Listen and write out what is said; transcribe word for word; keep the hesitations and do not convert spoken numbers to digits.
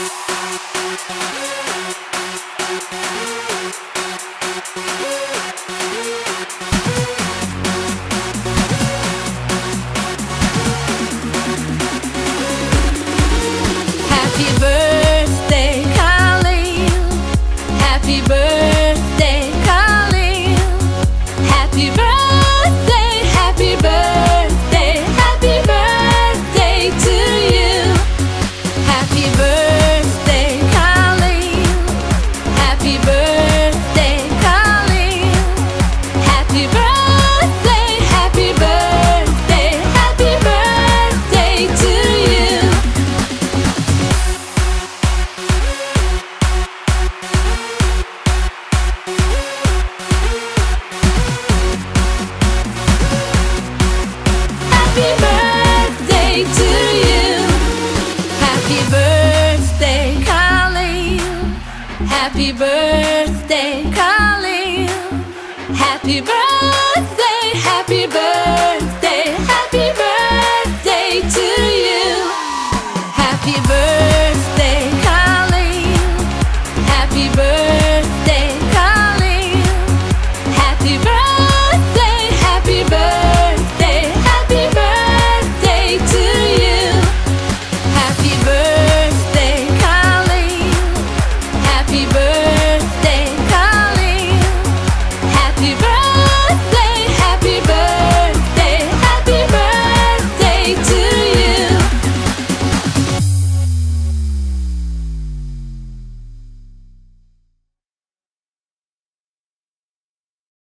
Happy birthday, Khaleel. Happy birthday, Khaleel. Happy birthday, happy birthday, happy birthday to you. Happy birthday, Khaleel. Happy birthday, Khaleel. Happy birthday, happy birthday, happy birthday to you. Happy birthday to you. Happy birthday, Khaleel. Happy birthday, Khaleel. Happy birthday, happy birthday.